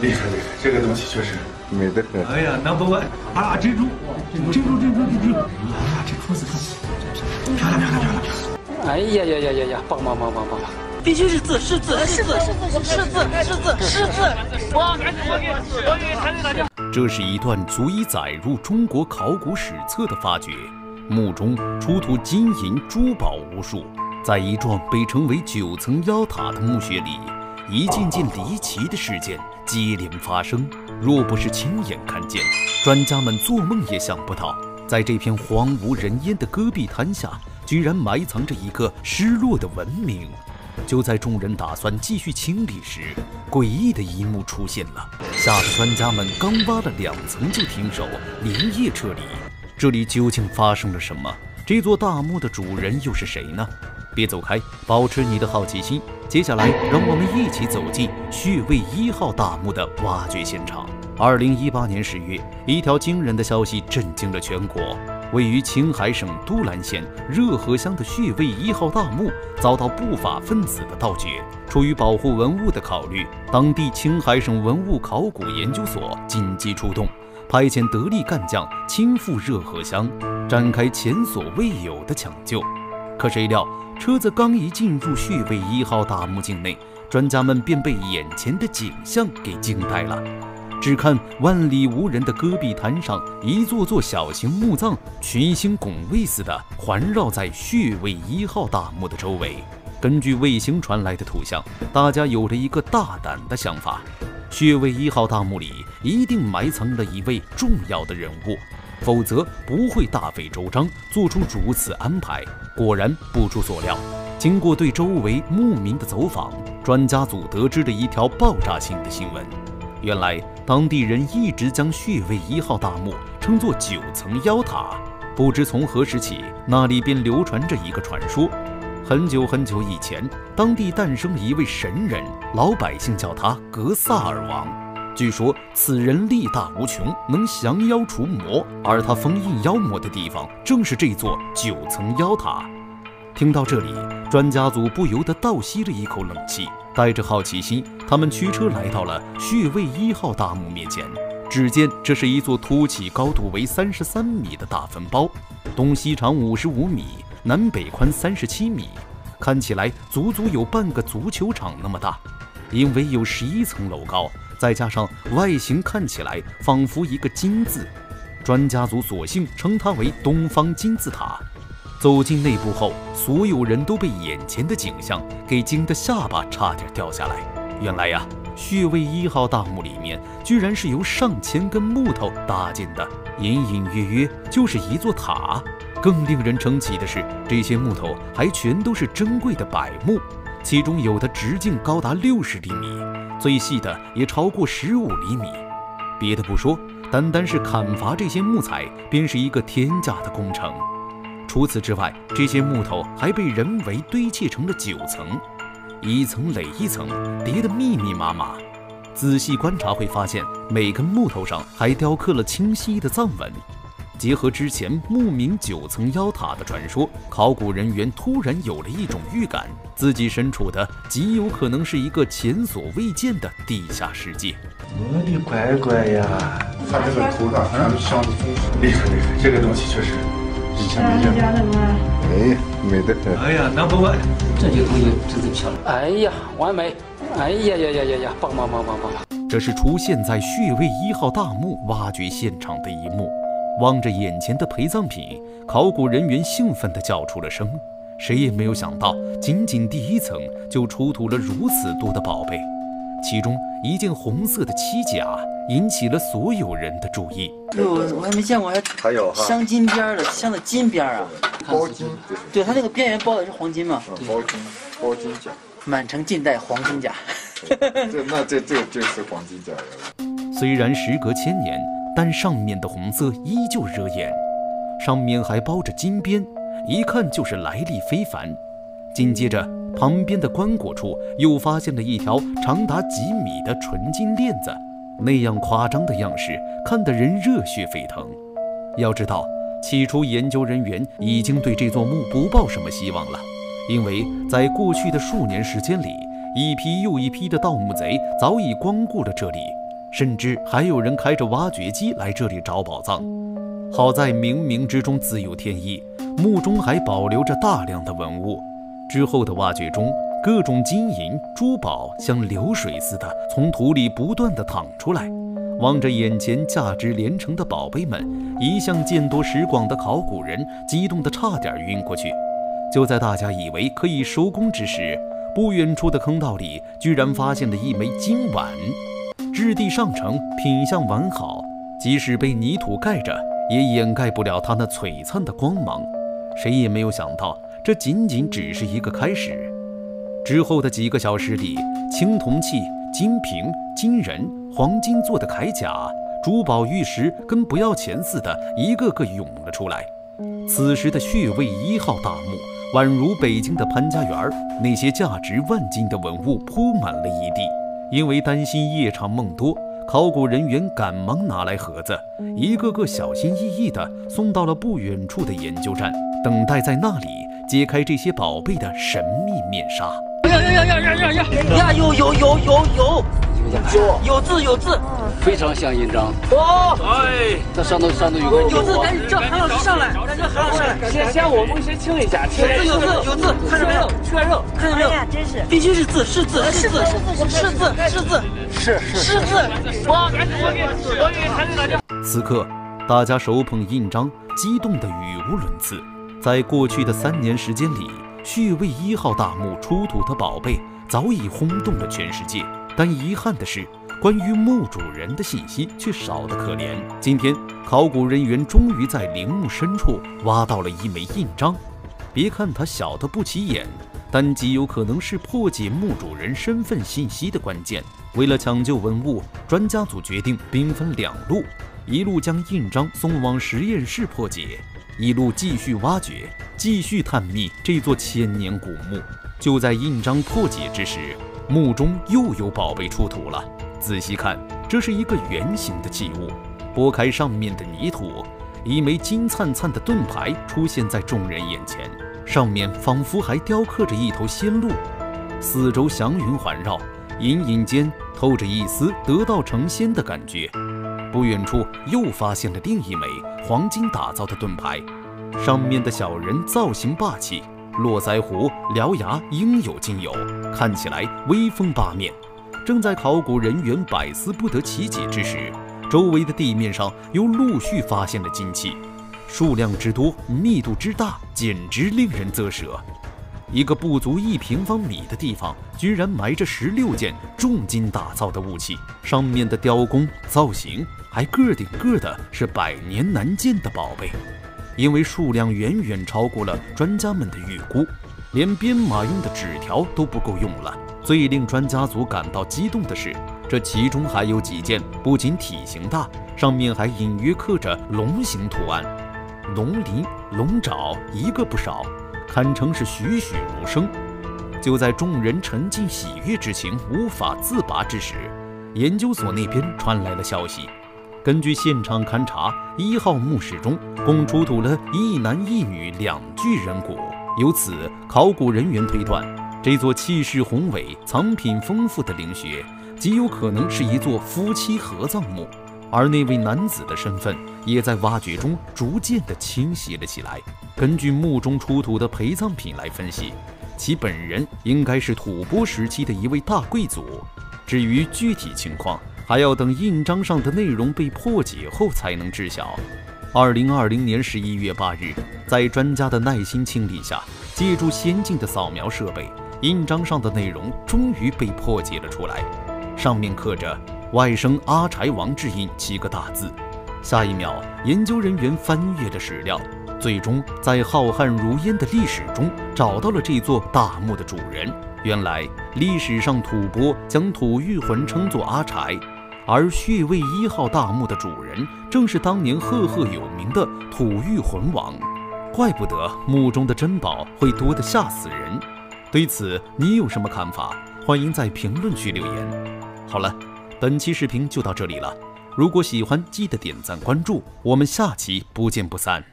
厉害厉害，这个东西确实美得很。哎呀，No.1，啊，珍珠，珍珠，啊，这裤子看，漂亮。哎呀呀，棒！必须是字，是字！我给团队打电话。这是一段足以载入中国考古史册的发掘，墓中出土金银珠宝无数，在一幢被称为9层妖塔的墓穴里，一件件离奇的事件接连发生。若不是亲眼看见，专家们做梦也想不到，在这片荒无人烟的戈壁滩下，居然埋藏着一个失落的文明。就在众人打算继续清理时，诡异的一幕出现了。吓得专家们刚挖了2层就停手，连夜撤离。这里究竟发生了什么？这座大墓的主人又是谁呢？别走开，保持你的好奇心。接下来，让我们一起走进穴位1号大墓的挖掘现场。2018年10月，一条惊人的消息震惊了全国。位于青海省都兰县热河乡的穴位1号大墓遭到不法分子的盗掘。出于保护文物的考虑，当地青海省文物考古研究所紧急出动，派遣得力干将亲赴热河乡，展开前所未有的抢救。可谁料，车子刚一进入穴位1号大墓境内，专家们便被眼前的景象给惊呆了。只看万里无人的戈壁滩上，一座座小型墓葬群星拱卫似的环绕在穴位1号大墓的周围。根据卫星传来的图像，大家有了一个大胆的想法：穴位1号大墓里一定埋藏了一位重要的人物，否则不会大费周章做出如此安排。果然不出所料，经过对周围墓民的走访，专家组得知了一条爆炸性的新闻。原来当地人一直将穴位1号大墓称作9层妖塔，不知从何时起，那里便流传着一个传说：很久以前，当地诞生了一位神人，老百姓叫他格萨尔王。据说此人力大无穷，能降妖除魔，而他封印妖魔的地方正是这座9层妖塔。听到这里，专家组不由得倒吸了一口冷气。带着好奇心，他们驱车来到了穴位1号大墓面前。只见这是一座凸起、高度为33米的大坟包，东西长55米，南北宽37米，看起来足足有半个足球场那么大。因为有11层楼高，再加上外形看起来仿佛一个金字，专家组索性称它为“东方金字塔”。走进内部后，所有人都被眼前的景象给惊得下巴差点掉下来。原来呀，穴位1号大墓里面居然是由上千根木头搭建的，隐隐约约就是一座塔。更令人称奇的是，这些木头还全都是珍贵的柏木，其中有的直径高达60厘米，最细的也超过15厘米。别的不说，单单是砍伐这些木材便是一个天价的工程。除此之外，这些木头还被人为堆砌成了9层，一层垒一层，叠得密密麻麻。仔细观察会发现，每根木头上还雕刻了清晰的藏文。结合之前牧民9层妖塔的传说，考古人员突然有了一种预感，自己身处的极有可能是一个前所未见的地下世界。我的乖乖呀！看这个头大，看这箱子丰富，厉害！这个东西确实。哎，美得很！哎呀，No.1，这件东西真是漂亮！哎呀，完美！哎呀呀，棒！这是出现在穴位1号大墓挖掘现场的一幕。望着眼前的陪葬品，考古人员兴奋地叫出了声。谁也没有想到，仅仅第1层就出土了如此多的宝贝。其中一件红色的盔甲引起了所有人的注意。我还没见过，还有镶金边的，镶的金边啊，包金。对，它那个边缘包的是黄金嘛？包金甲，满城尽带黄金甲。这是黄金甲呀。虽然时隔千年，但上面的红色依旧惹眼，上面还包着金边，一看就是来历非凡。紧接着，旁边的棺椁处又发现了一条长达几米的纯金链子，那样夸张的样式，看得人热血沸腾。要知道，起初研究人员已经对这座墓不抱什么希望了，因为在过去的数年时间里，一批又一批的盗墓贼早已光顾了这里，甚至还有人开着挖掘机来这里找宝藏。好在冥冥之中自有天意，墓中还保留着大量的文物。之后的挖掘中，各种金银珠宝像流水似的从土里不断地淌出来。望着眼前价值连城的宝贝们，一向见多识广的考古人激动得差点晕过去。就在大家以为可以收工之时，不远处的坑道里居然发现了一枚金碗，质地上乘，品相完好，即使被泥土盖着，也掩盖不了它那璀璨的光芒。谁也没有想到，这仅仅只是一个开始。之后的几个小时里，青铜器、金瓶、金人、黄金做的铠甲、珠宝玉石跟不要钱似的，一个个涌了出来。此时的穴位一号大墓宛如北京的潘家园，那些价值万金的文物铺满了一地。因为担心夜长梦多，考古人员赶忙拿来盒子，一个个小心翼翼地送到了不远处的研究站，等待在那里揭开这些宝贝的神秘面纱。有字，非常像印章。哎，那上头有个有字，赶紧叫韩老师上来，先我们清一下。有字，看着没有？哎呀，真是，必须是字，是字。我给传给大家。此刻，大家手捧印章，激动得语无伦次。在过去的3年时间里，穴位一号大墓出土的宝贝早已轰动了全世界。但遗憾的是，关于墓主人的信息却少得可怜。今天，考古人员终于在陵墓深处挖到了一枚印章。别看它小得不起眼，但极有可能是破解墓主人身份信息的关键。为了抢救文物，专家组决定兵分两路：一路将印章送往实验室破解，一路继续挖掘，继续探秘这座千年古墓。就在印章破解之时，墓中又有宝贝出土了。仔细看，这是一个圆形的器物，拨开上面的泥土，一枚金灿灿的盾牌出现在众人眼前，上面仿佛还雕刻着一头仙鹿，四周祥云环绕，隐隐间透着一丝得道成仙的感觉。不远处又发现了另一枚黄金打造的盾牌，上面的小人造型霸气，络腮胡、獠牙应有尽有，看起来威风八面。正在考古人员百思不得其解之时，周围的地面上又陆续发现了金器，数量之多，密度之大，简直令人啧舌。一个不足1平方米的地方，居然埋着16件重金打造的物器，上面的雕工造型还个顶个的是百年难见的宝贝。因为数量远远超过了专家们的预估，连编码用的纸条都不够用了。最令专家组感到激动的是，这其中还有几件不仅体型大，上面还隐约刻着龙形图案，龙鳞、龙爪一个不少，堪称是栩栩如生。就在众人沉浸喜悦之情无法自拔之时，研究所那边传来了消息。根据现场勘查，1号墓室中共出土了1男1女2具人骨。由此，考古人员推断，这座气势宏伟、藏品丰富的陵穴，极有可能是一座夫妻合葬墓。而那位男子的身份，也在挖掘中逐渐地清晰了起来。根据墓中出土的陪葬品来分析，其本人应该是吐蕃时期的一位大贵族。至于具体情况，还要等印章上的内容被破解后才能知晓。2020年11月8日，在专家的耐心清理下，借助先进的扫描设备，印章上的内容终于被破解了出来。上面刻着“外甥阿柴王之印”7个大字。下一秒，研究人员翻阅了史料，最终在浩瀚如烟的历史中找到了这座大墓的主人。原来，历史上吐蕃将吐谷浑称作阿柴。而穴位1号大墓的主人，正是当年赫赫有名的吐谷浑王，怪不得墓中的珍宝会多得吓死人。对此，你有什么看法？欢迎在评论区留言。好了，本期视频就到这里了。如果喜欢，记得点赞关注，我们下期不见不散。